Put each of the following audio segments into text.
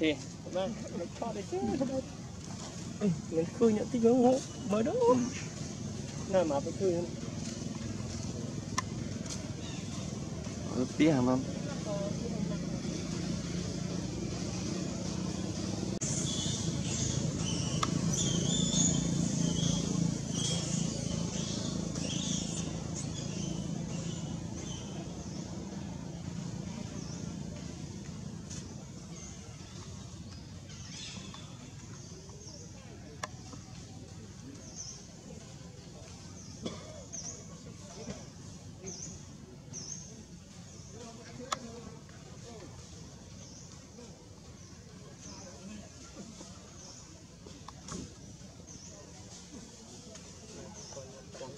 thì vâng, mình cho đấy chứ. Mình cứ nhận tí hướng hộ mới đó. Nào mà phải cứ tí hả mâm?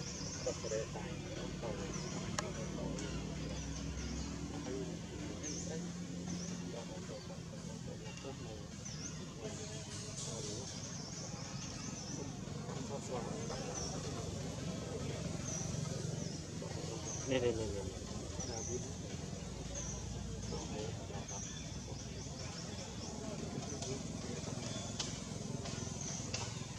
Hãy subscribe cho kênh Ghiền Mì Gõ để không bỏ